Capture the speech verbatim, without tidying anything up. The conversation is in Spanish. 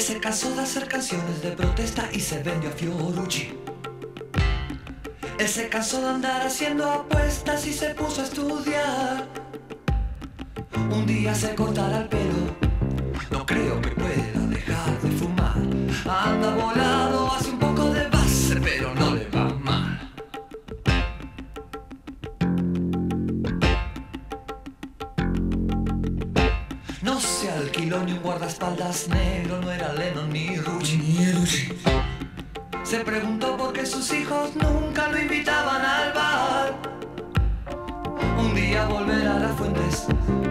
se cansó de hacer canciones de protesta y se vendió a Fiorucci. Él se cansó de andar haciendo apuestas y se puso a estudiar. Un día se cortará el pelo, no creo que pueda dejar de fumar. Anda volado, hace un poco de base, pero no le va mal. No se alquiló ni un guardaespaldas negro, no era Lennon ni Rucci. Ni Rucci. Se preguntó por qué sus hijos nunca lo invitaban al bar. Un día volverá a las fuentes.